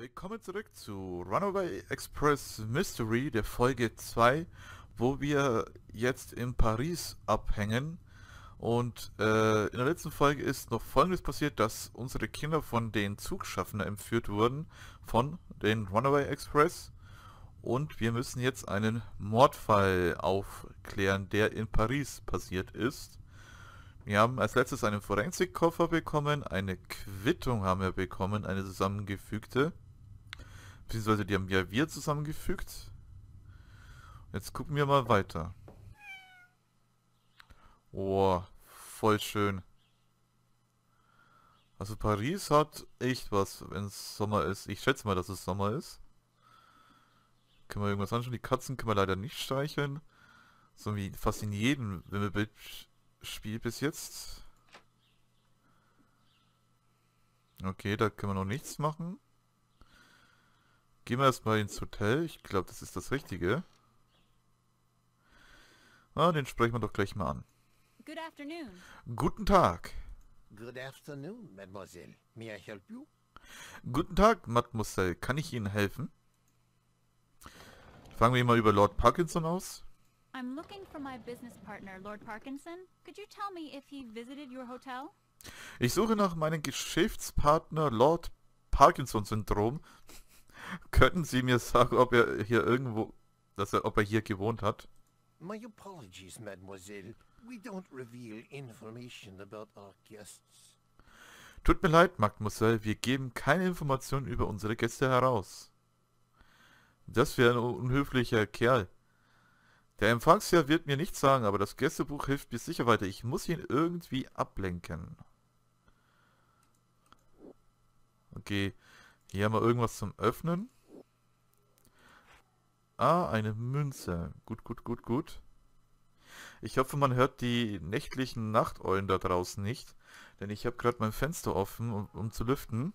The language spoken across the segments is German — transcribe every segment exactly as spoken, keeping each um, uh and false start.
Willkommen zurück zu Runaway Express Mystery, der Folge zwei, wo wir jetzt in Paris abhängen. Und äh, in der letzten Folge ist noch Folgendes passiert, dass unsere Kinder von den Zugschaffner entführt wurden, von den Runaway Express. Und wir müssen jetzt einen Mordfall aufklären, der in Paris passiert ist. Wir haben als letztes einen Forensikkoffer bekommen, eine Quittung haben wir bekommen, eine zusammengefügte. Beziehungsweise die haben ja wir zusammengefügt. Jetzt gucken wir mal weiter. Oh, voll schön. Also Paris hat echt was, wenn es Sommer ist. Ich schätze mal, dass es Sommer ist. Können wir irgendwas anschauen? Die Katzen können wir leider nicht streicheln. So wie fast in jedem Wimmelbild-Spiel bis jetzt. Okay, da können wir noch nichts machen. Gehen wir erstmal ins Hotel. Ich glaube, das ist das Richtige. Ah, den sprechen wir doch gleich mal an. Good afternoon. Guten Tag. Good afternoon, Mademoiselle. May I help you? Guten Tag, Mademoiselle. Kann ich Ihnen helfen? Fangen wir mal über Lord Parkinson aus. I'm looking for my business partner, Lord Parkinson. Could you tell me if he visited your hotel? Ich suche nach meinem Geschäftspartner Lord Parkinson-Syndrom. Könnten Sie mir sagen, ob er hier irgendwo, dass er, ob er hier gewohnt hat? My apologies, Mademoiselle. We don't reveal information about our guests. Tut mir leid, Mademoiselle, wir geben keine Informationen über unsere Gäste heraus. Das wäre ein unhöflicher Kerl. Der Empfangsherr wird mir nichts sagen, aber das Gästebuch hilft mir sicher weiter. Ich muss ihn irgendwie ablenken. Okay. Hier haben wir irgendwas zum Öffnen. Ah, eine Münze. Gut, gut, gut, gut. Ich hoffe, man hört die nächtlichen Nachteulen da draußen nicht. Denn ich habe gerade mein Fenster offen, um, um zu lüften.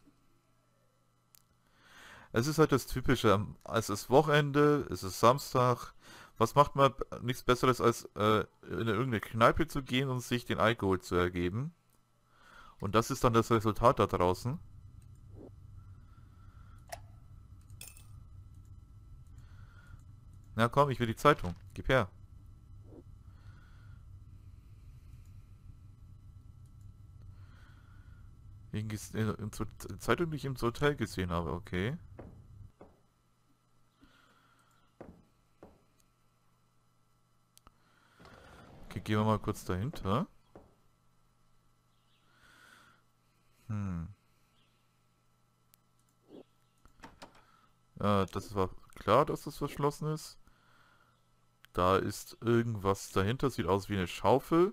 Es ist halt das Typische. Es ist Wochenende, es ist Samstag. Was macht man? Nichts Besseres, als äh, in irgendeine Kneipe zu gehen und sich den Alkohol zu ergeben. Und das ist dann das Resultat da draußen. Na komm, ich will die Zeitung. Gib her. In der Zeitung, die ich im Hotel gesehen habe, okay. Okay, gehen wir mal kurz dahinter. Hm. Ja, das war klar, dass das verschlossen ist. Da ist irgendwas dahinter, sieht aus wie eine Schaufel.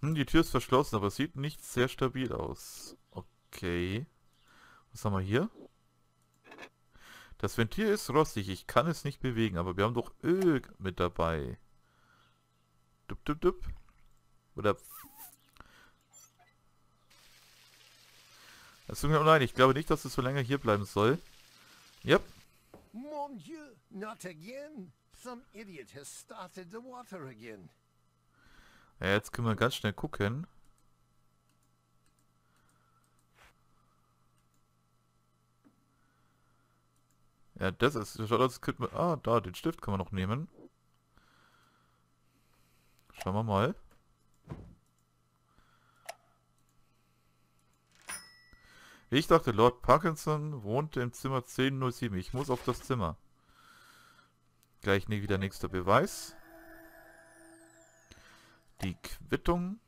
Hm, die Tür ist verschlossen, aber es sieht nicht sehr stabil aus. Okay. Was haben wir hier? Das Ventil ist rostig, ich kann es nicht bewegen, aber wir haben doch Öl mit dabei. Dup, dup, dup. Oder... Also, oh nein, ich glaube nicht, dass es so lange hier bleiben soll. Yep. Mon Dieu, not again. Some idiot has started the water again. Ja, jetzt können wir ganz schnell gucken. Ja, das ist... Das könnte man, ah, da, den Stift kann man noch nehmen. Schauen wir mal. Ich dachte, Lord Parkinson wohnte im Zimmer zehn null sieben. Ich muss auf das Zimmer. Gleich nie wieder nächster Beweis. Die Quittung.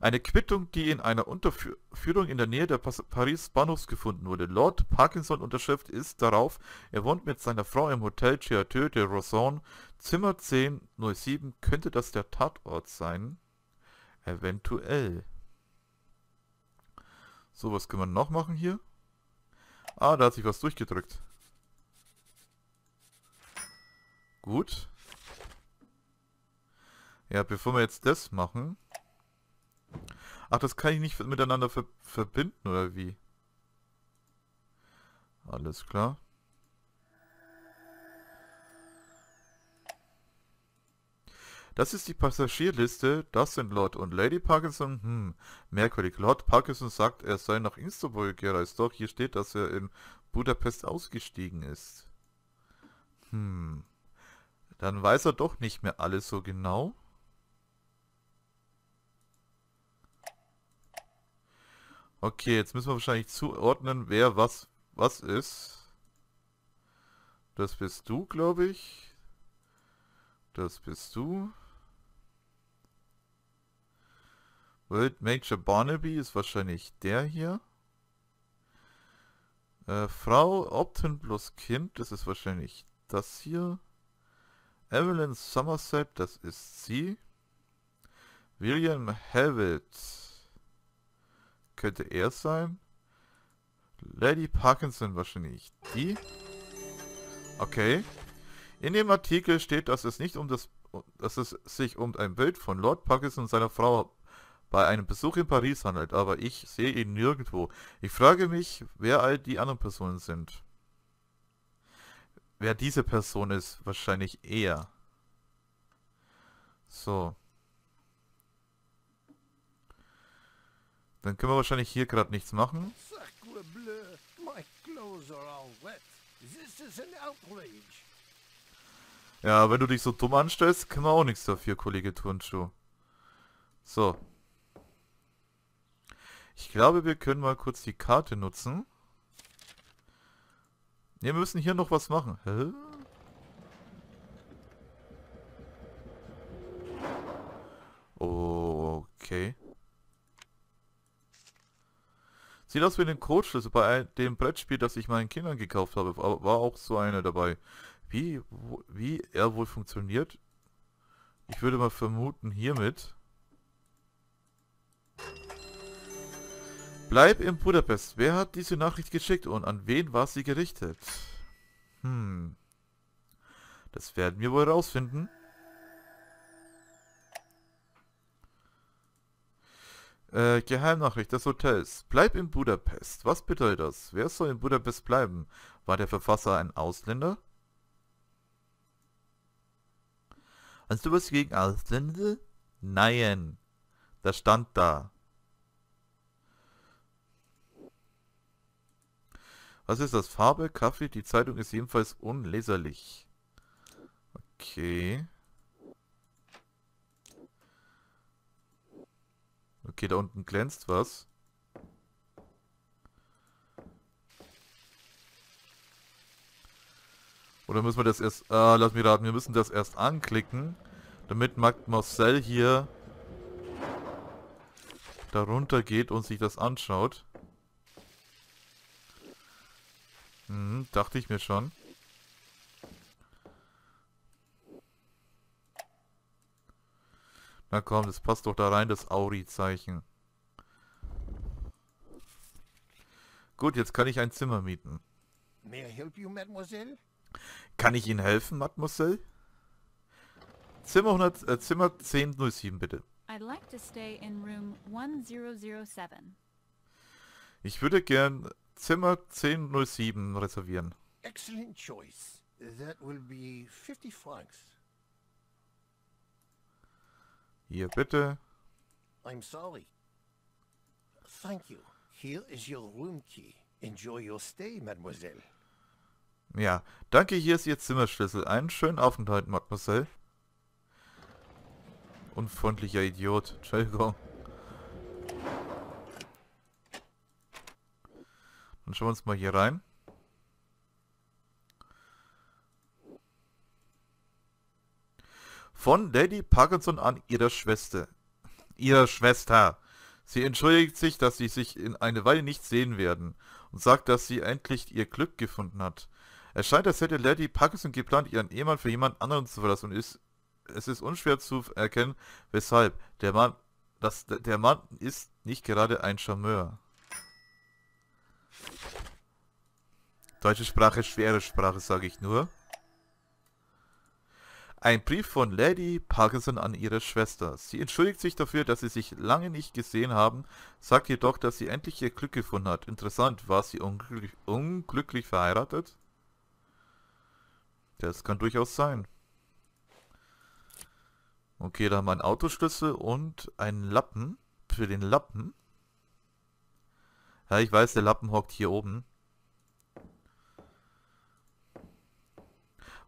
Eine Quittung, die in einer Unterführung in der Nähe der Paris Bahnhofs gefunden wurde. Lord Parkinson Unterschrift ist darauf, er wohnt mit seiner Frau im Hôtel Château de Rosson. Zimmer zehn null sieben, könnte das der Tatort sein? Eventuell. So, was können wir noch machen hier? Ah, da hat sich was durchgedrückt. Gut. Ja, bevor wir jetzt das machen... Ach, das kann ich nicht miteinander ver verbinden, oder wie? Alles klar. Das ist die Passagierliste. Das sind Lord und Lady Parkinson. Hm, merkwürdig. Lord Parkinson sagt, er sei nach Istanbul gereist. Doch, hier steht, dass er in Budapest ausgestiegen ist. Hm. Dann weiß er doch nicht mehr alles so genau. Okay, jetzt müssen wir wahrscheinlich zuordnen, wer was was ist. Das bist du, glaube ich. Das bist du. Lord Major Barnaby ist wahrscheinlich der hier. Äh, Frau Opton plus Kind, das ist wahrscheinlich das hier. Evelyn Somerset, das ist sie. William Hewitt. Könnte er sein? Lady Parkinson wahrscheinlich. Die? Okay. In dem Artikel steht, dass es nicht um das, dass es sich um ein Bild von Lord Parkinson und seiner Frau bei einem Besuch in Paris handelt, aber ich sehe ihn nirgendwo. Ich frage mich, wer all die anderen Personen sind. Wer diese Person ist, wahrscheinlich er. So. Dann können wir wahrscheinlich hier gerade nichts machen. Ja, wenn du dich so dumm anstellst, können wir auch nichts dafür, Kollege Turnschuh. So. Ich glaube, wir können mal kurz die Karte nutzen. Ne, wir müssen hier noch was machen. Hä? Okay. Sieht aus wie den Codeschlüssel bei dem Brettspiel, das ich meinen Kindern gekauft habe. War auch so einer dabei. Wie, wo, wie er wohl funktioniert? Ich würde mal vermuten, hiermit. Bleib in Budapest. Wer hat diese Nachricht geschickt und an wen war sie gerichtet? Hm. Das werden wir wohl herausfinden. Äh, Geheimnachricht des Hotels. Bleib in Budapest. Was bedeutet das? Wer soll in Budapest bleiben? War der Verfasser ein Ausländer? Hast du was gegen Ausländer? Nein. Das stand da. Was ist das? Farbe, Kaffee? Die Zeitung ist jedenfalls unleserlich. Okay. Okay, da unten glänzt was. Oder müssen wir das erst... Ah, lass mich raten, wir müssen das erst anklicken, damit Marc Marcel hier darunter geht und sich das anschaut. Hm, dachte ich mir schon. Na komm, das passt doch da rein, das Auri-Zeichen. Gut, jetzt kann ich ein Zimmer mieten. May I help you, Mademoiselle? Kann ich Ihnen helfen, Mademoiselle? Zimmer hundert, äh, Zimmer zehn null sieben, bitte. I'd like to stay in room ten oh seven. Ich würde gern Zimmer zehn null sieben reservieren. Excellent choice. That will be fifty francs. Hier bitte. I'm sorry. Thank you. Here is your room key. Enjoy your stay, Mademoiselle. Ja, danke, hier ist Ihr Zimmerschlüssel. Einen schönen Aufenthalt, Mademoiselle. Unfreundlicher Idiot. Entschuldigung. Dann schauen wir uns mal hier rein. Von Lady Parkinson an ihrer Schwester. Ihrer Schwester. Sie entschuldigt sich, dass sie sich in eine Weile nicht sehen werden und sagt, dass sie endlich ihr Glück gefunden hat. Es scheint, als hätte Lady Parkinson geplant, ihren Ehemann für jemand anderen zu verlassen und ist, es ist unschwer zu erkennen, weshalb. Der Mann, das, der Mann ist nicht gerade ein Charmeur. Deutsche Sprache, schwere Sprache, sage ich nur. Ein Brief von Lady Parkinson an ihre Schwester. Sie entschuldigt sich dafür, dass sie sich lange nicht gesehen haben, sagt jedoch, dass sie endlich ihr Glück gefunden hat. Interessant, war sie unglücklich, unglücklich verheiratet? Das kann durchaus sein. Okay, da haben wir einen Autoschlüssel und einen Lappen. Für den Lappen. Ja, ich weiß, der Lappen hockt hier oben.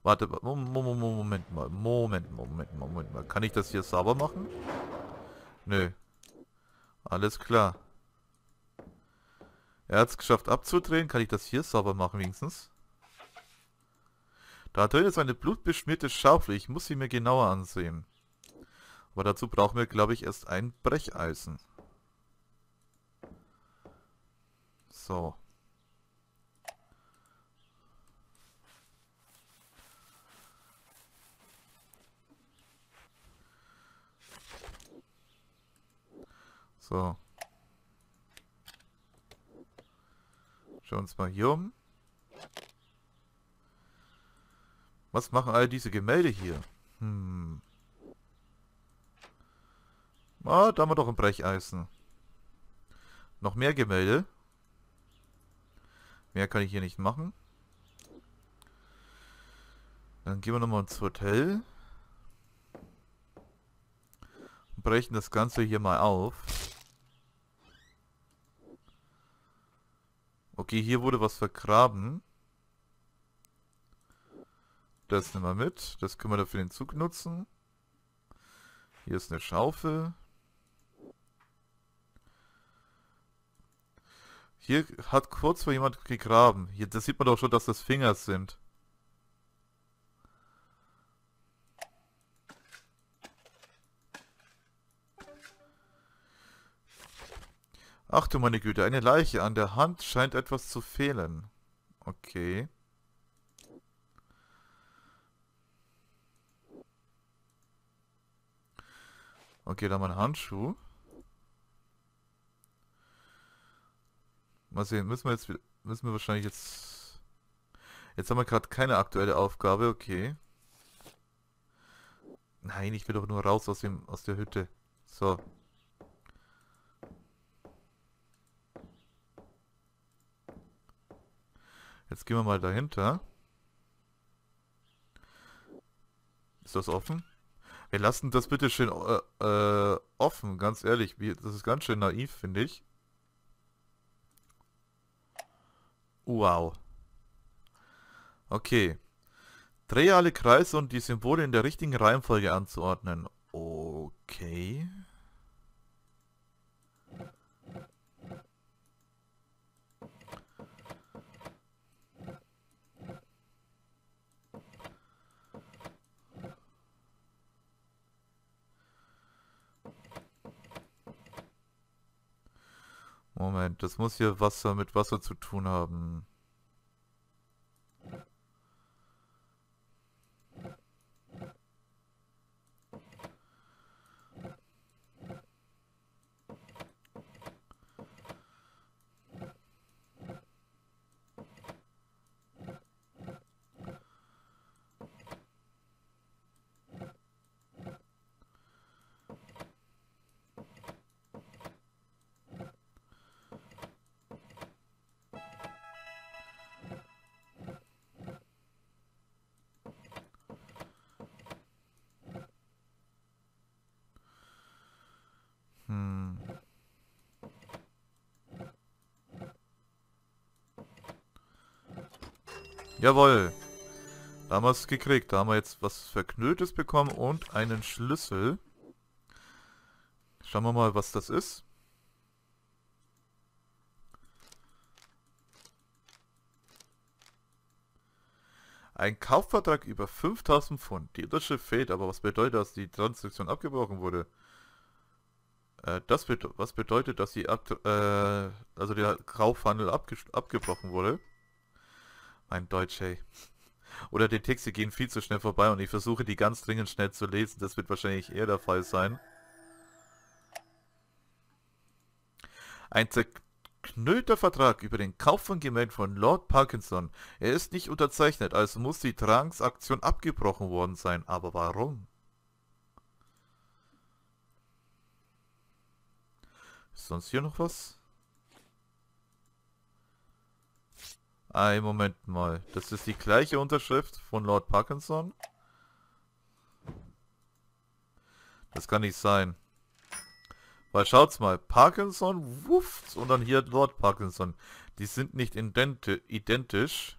Warte, Moment mal, Moment, Moment, Moment mal. Kann ich das hier sauber machen? Nö. Alles klar. Er hat es geschafft abzudrehen. Kann ich das hier sauber machen wenigstens? Da drin ist eine blutbeschmierte Schaufel. Ich muss sie mir genauer ansehen. Aber dazu brauchen wir, glaube ich, erst ein Brecheisen. So. So. Schauen wir uns mal hier um. Was machen all diese Gemälde hier? Hm. Ah, da haben wir doch ein Brecheisen. Noch mehr Gemälde. Mehr kann ich hier nicht machen. Dann gehen wir nochmal ins Hotel. Und brechen das Ganze hier mal auf. Okay, hier wurde was vergraben. Das nehmen wir mit. Das können wir dafür den Zug nutzen. Hier ist eine Schaufel. Hier hat kurz vor jemand gegraben. Hier, das sieht man doch schon, dass das Finger sind. Ach du meine Güte, eine Leiche. An der Hand scheint etwas zu fehlen. Okay. Okay, da haben wir einen Handschuh. Mal sehen, müssen wir jetzt müssen wir wahrscheinlich jetzt... Jetzt haben wir gerade keine aktuelle Aufgabe, okay. Nein, ich will doch nur raus aus dem aus der Hütte. So. Jetzt gehen wir mal dahinter. Ist das offen? Wir lassen das bitte schön äh, äh, offen, ganz ehrlich. Das ist ganz schön naiv, finde ich. Wow. Okay. Drehe alle Kreise und die Symbole in der richtigen Reihenfolge anzuordnen. Okay. Moment, das muss hier Wasser mit Wasser zu tun haben. Jawohl. Da haben wir es gekriegt. Da haben wir jetzt was Verknülltes bekommen und einen Schlüssel. Schauen wir mal, was das ist. Ein Kaufvertrag über fünftausend Pfund. Die Unterschrift fehlt, aber was bedeutet, dass die Transaktion abgebrochen wurde? Äh, das be- was bedeutet, dass die Akt- äh, also der Kaufhandel abgebrochen wurde? Ein Deutsch, hey. Oder die Texte gehen viel zu schnell vorbei und ich versuche die ganz dringend schnell zu lesen. Das wird wahrscheinlich eher der Fall sein. Ein zerknüllter Vertrag über den Kauf von Gemälden von Lord Parkinson. Er ist nicht unterzeichnet, also muss die Transaktion abgebrochen worden sein. Aber warum? Ist sonst hier noch was? Ein Moment mal. Das ist die gleiche Unterschrift von Lord Parkinson. Das kann nicht sein. Weil schaut's mal, Parkinson, wuff, und dann hier Lord Parkinson. Die sind nicht identi- identisch.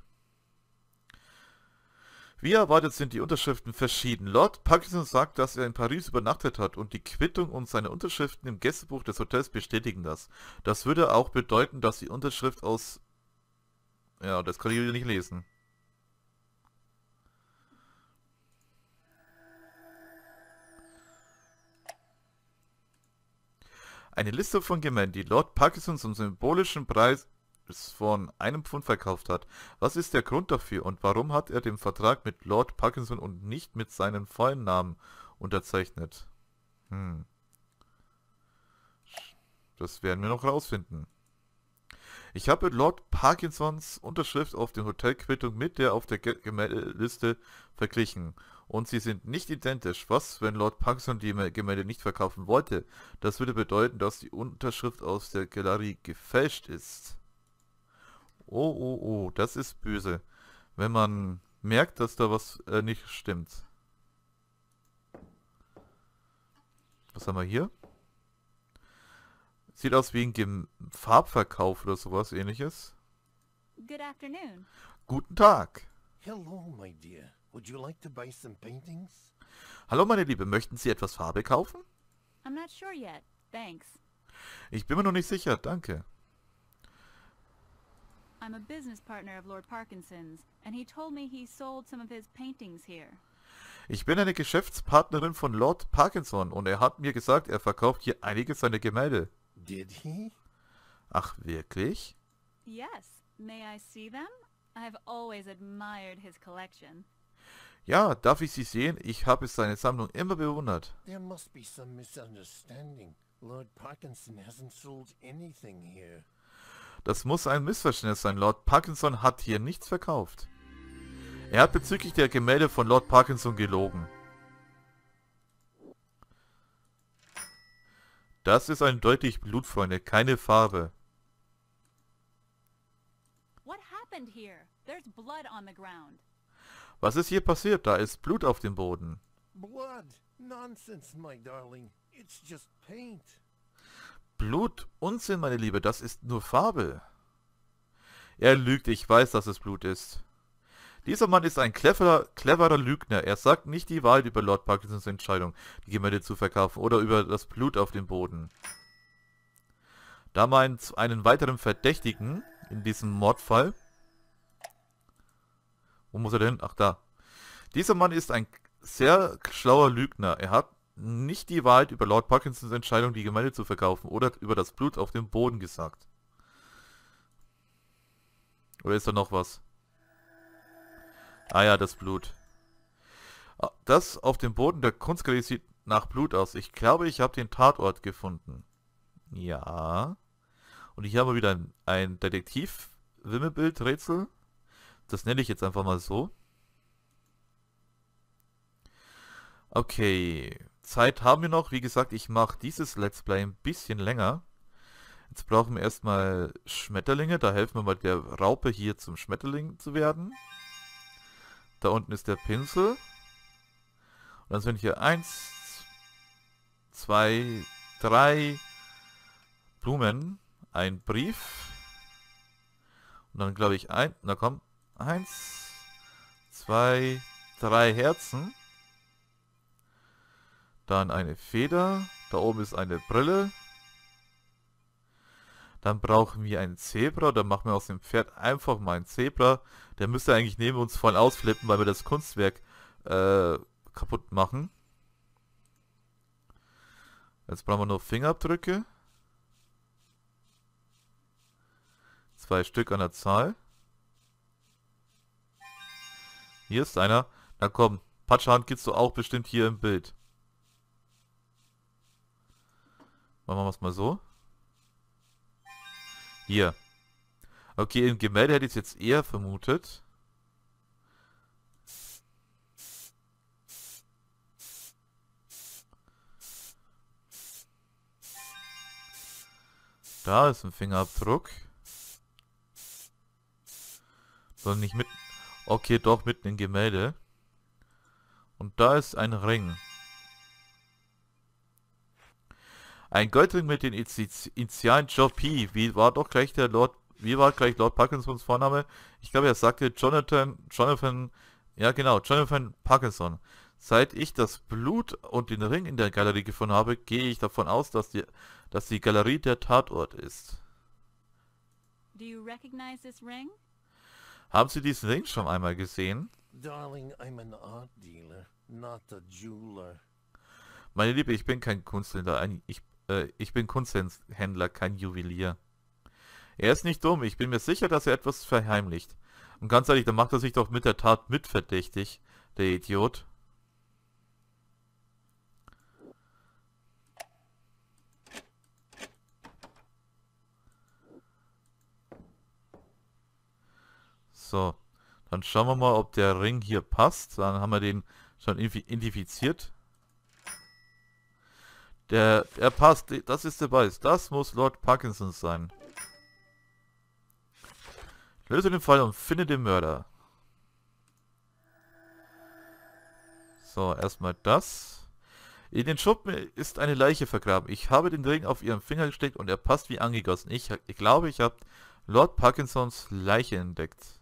Wie erwartet sind die Unterschriften verschieden. Lord Parkinson sagt, dass er in Paris übernachtet hat, und die Quittung und seine Unterschriften im Gästebuch des Hotels bestätigen das. Das würde auch bedeuten, dass die Unterschrift aus... Ja, das kann ich nicht lesen. Eine Liste von Gemälden, die Lord Parkinson zum symbolischen Preis von einem Pfund verkauft hat. Was ist der Grund dafür und warum hat er den Vertrag mit Lord Parkinson und nicht mit seinem vollen Namen unterzeichnet? Hm. Das werden wir noch rausfinden. Ich habe Lord Parkinsons Unterschrift auf der Hotelquittung mit der auf der Gemäldeliste verglichen. Und sie sind nicht identisch. Was, wenn Lord Parkinson die Gemälde nicht verkaufen wollte? Das würde bedeuten, dass die Unterschrift aus der Galerie gefälscht ist. Oh, oh, oh, das ist böse. Wenn man merkt, dass da was äh, nicht stimmt. Was haben wir hier? Sieht aus wie ein Gem Farbverkauf oder sowas ähnliches. Good afternoon. Guten Tag. Hello, my dear. Would you like to buy some paintings? Hallo, meine Liebe. Möchten Sie etwas Farbe kaufen? I'm not sure yet. Thanks. Ich bin mir noch nicht sicher. Danke. I'm a business partner of Lord Parkinson's, and he told me he sold some of his paintings here. Ich bin eine Geschäftspartnerin von Lord Parkinson, und er hat mir gesagt, er verkauft hier einige seiner Gemälde. Did he? Ach, wirklich? Yes. May I see them? I've always admired his collection. Ja, darf ich sie sehen? Ich habe seine Sammlung immer bewundert. There must be some misunderstanding. Lord Parkinson hasn't sold anything here. Das muss ein Missverständnis sein. Lord Parkinson hat hier nichts verkauft. Er hat bezüglich der Gemälde von Lord Parkinson gelogen. Das ist eindeutig Blut, Freunde, keine Farbe. Was ist hier passiert? Da ist Blut auf dem Boden. Blut, Unsinn, meine Liebe, das ist nur Farbe. Er lügt, ich weiß, dass es Blut ist. Dieser Mann ist ein cleverer, cleverer Lügner. Er sagt nicht die Wahrheit über Lord Parkinsons Entscheidung, die Gemälde zu verkaufen, oder über das Blut auf dem Boden. Da man einen weiteren Verdächtigen in diesem Mordfall... Wo muss er denn? Ach, da. Dieser Mann ist ein sehr schlauer Lügner. Er hat nicht die Wahrheit über Lord Parkinsons Entscheidung, die Gemälde zu verkaufen, oder über das Blut auf dem Boden gesagt. Oder ist da noch was? Ah ja, das Blut. Das auf dem Boden der Kunstgalerie sieht nach Blut aus. Ich glaube, ich habe den Tatort gefunden. Ja. Und hier haben wir wieder ein, ein Detektiv-Wimmelbild-Rätsel. Das nenne ich jetzt einfach mal so. Okay. Zeit haben wir noch. Wie gesagt, ich mache dieses Let's Play ein bisschen länger. Jetzt brauchen wir erstmal Schmetterlinge. Da helfen wir mal der Raupe hier zum Schmetterling zu werden. Da unten ist der Pinsel. Und dann sind hier eins, zwei, drei Blumen. Ein Brief. Und dann glaube ich ein... Na komm. eins, zwei, drei Herzen. Dann eine Feder. Da oben ist eine Brille. Dann brauchen wir ein Zebra. Dann machen wir aus dem Pferd einfach mal ein Zebra. Der müsste eigentlich neben uns voll ausflippen, weil wir das Kunstwerk äh, kaputt machen. Jetzt brauchen wir nur Fingerabdrücke. Zwei Stück an der Zahl. Hier ist einer. Na komm, Patschhand gibst du auch bestimmt hier im Bild. Machen wir es mal so. Hier. Okay, im Gemälde hätte ich es jetzt eher vermutet. Da ist ein Fingerabdruck. Sondern nicht mit... Okay, doch, mitten im Gemälde. Und da ist ein Ring. Ein Goldring mit den Initialen J P. Wie war doch gleich der Lord, wie war gleich Lord Parkinsons Vorname? Ich glaube, er sagte Jonathan, Jonathan, ja genau, Jonathan Parkinson. Seit ich das Blut und den Ring in der Galerie gefunden habe, gehe ich davon aus, dass die, dass die Galerie der Tatort ist. Do you recognize this ring? Haben Sie diesen Ring schon einmal gesehen? Darling, I'm an art dealer, not a jeweler. Meine Liebe, ich bin kein Kunsthändler, ich, äh, ich bin Kunsthändler, kein Juwelier. Er ist nicht dumm, ich bin mir sicher, dass er etwas verheimlicht. Und ganz ehrlich, dann macht er sich doch mit der Tat mitverdächtig, der Idiot. So, dann schauen wir mal, ob der Ring hier passt. Dann haben wir den schon identifiziert. Der, er passt, das ist der Beweis. Das muss Lord Parkinson sein. Löse den Fall und finde den Mörder. So, erstmal das. In den Schuppen ist eine Leiche vergraben. Ich habe den Ring auf ihren Finger gesteckt und er passt wie angegossen. Ich, ich glaube, ich habe Lord Parkinsons Leiche entdeckt.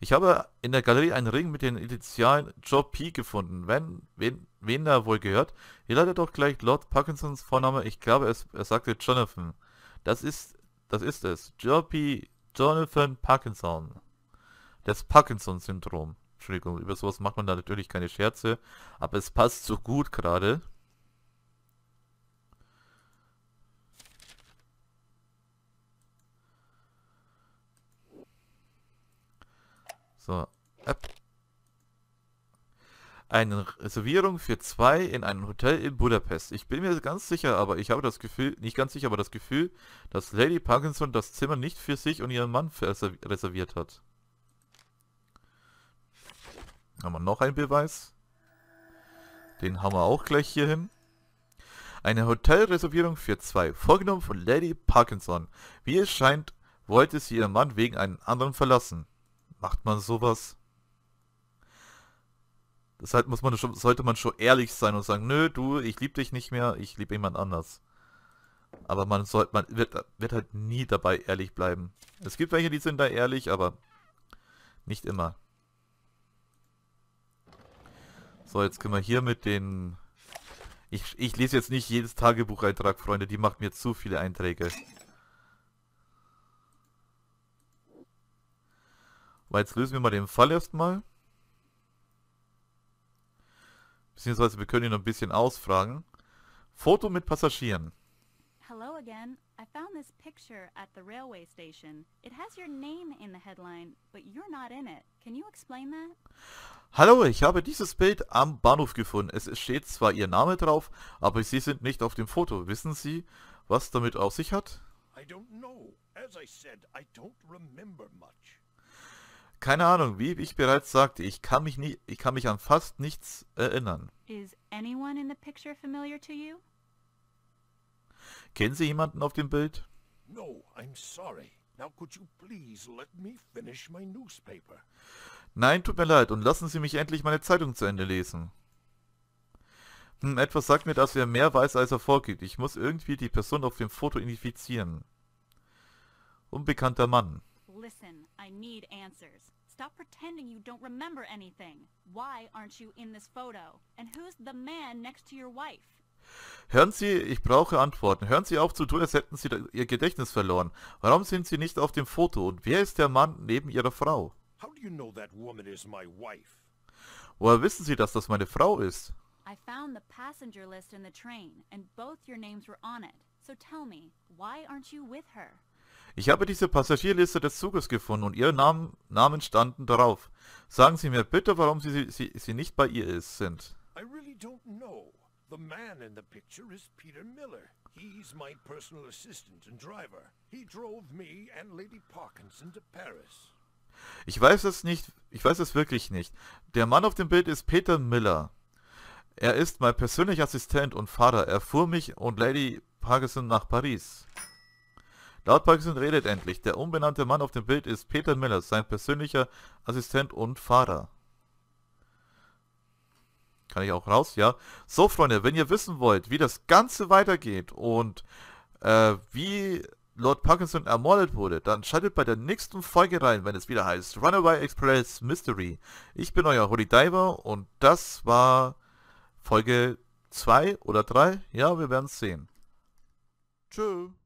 Ich habe in der Galerie einen Ring mit den Initialen J P gefunden. Wenn, wen, wen da wohl gehört? Hier leider doch gleich Lord Parkinsons Vorname. Ich glaube, es, er sagte Jonathan. Das ist, das ist es. J P, Jonathan Parkinson. Das Parkinson-Syndrom. Entschuldigung, über sowas macht man da natürlich keine Scherze. Aber es passt so gut gerade. So, ab. Eine Reservierung für zwei in einem Hotel in Budapest. Ich bin mir ganz sicher, aber ich habe das Gefühl, nicht ganz sicher, aber das Gefühl, dass Lady Parkinson das Zimmer nicht für sich und ihren Mann reserviert hat. Haben wir noch einen Beweis? Den haben wir auch gleich hier hin. Eine Hotelreservierung für zwei, vorgenommen von Lady Parkinson. Wie es scheint, wollte sie ihren Mann wegen einem anderen verlassen. Macht man sowas? Deshalb muss man schon, sollte man schon ehrlich sein und sagen, nö, du, ich liebe dich nicht mehr, ich liebe jemand anders. Aber man, soll, man wird, wird halt nie dabei ehrlich bleiben. Es gibt welche, die sind da ehrlich, aber nicht immer. So, jetzt können wir hier mit den... Ich, ich lese jetzt nicht jedes Tagebucheintrag, Freunde, die macht mir zu viele Einträge. Jetzt lösen wir mal den Fall erstmal. Beziehungsweise wir können ihn noch ein bisschen ausfragen. Foto mit Passagieren. Hello again. I found this picture at the railway station. It has your name in the headline, but you're not in it. Can you explain that? Hallo, ich habe dieses Bild am Bahnhof gefunden. Es steht zwar Ihr Name drauf, aber Sie sind nicht auf dem Foto. Wissen Sie, was damit auf sich hat? I don't know. As I said, I don't remember much. Keine Ahnung, wie ich bereits sagte, ich kann mich nicht, ich kann mich an fast nichts erinnern. Is anyone in the picture familiar to you? Kennen Sie jemanden auf dem Bild? No, I'm sorry. Now could you please let me finish my newspaper? Nein, tut mir leid und lassen Sie mich endlich meine Zeitung zu Ende lesen. Hm, etwas sagt mir, dass er mehr weiß, als er vorgibt. Ich muss irgendwie die Person auf dem Foto identifizieren. Unbekannter Mann. Listen, I need answers. Stop pretending you don't remember anything. Why aren't you in this photo? And who's the man next to your wife? Hören Sie, ich brauche Antworten. Hören Sie auf zu tun, als hätten Sie Ihr Gedächtnis verloren. Warum sind Sie nicht auf dem Foto? Und wer ist der Mann neben Ihrer Frau? How do you know that woman is my wife? Woher wissen Sie, dass das meine Frau ist? I found the passenger list in the train, and both your names were on it. So tell me, why aren't you with her? Ich habe diese Passagierliste des Zuges gefunden und ihre Namen, Namen standen darauf. Sagen Sie mir bitte, warum Sie, sie, sie nicht bei ihr ist, sind. I really don't know. The man in the picture is Peter Miller. He's my personal assistant and driver. He drove me and Lady Parkinson to Paris. Ich weiß es nicht, ich weiß es wirklich nicht. Der Mann auf dem Bild ist Peter Miller. Er ist mein persönlicher Assistent und Fahrer. Er fuhr mich und Lady Parkinson nach Paris. Lord Parkinson redet endlich. Der unbenannte Mann auf dem Bild ist Peter Miller, sein persönlicher Assistent und Fahrer. Kann ich auch raus, ja. So, Freunde, wenn ihr wissen wollt, wie das Ganze weitergeht und äh, wie Lord Parkinson ermordet wurde, dann schaltet bei der nächsten Folge rein, wenn es wieder heißt Runaway Express Mystery. Ich bin euer Holy Diver und das war Folge zwei oder drei. Ja, wir werden es sehen. Tschüss.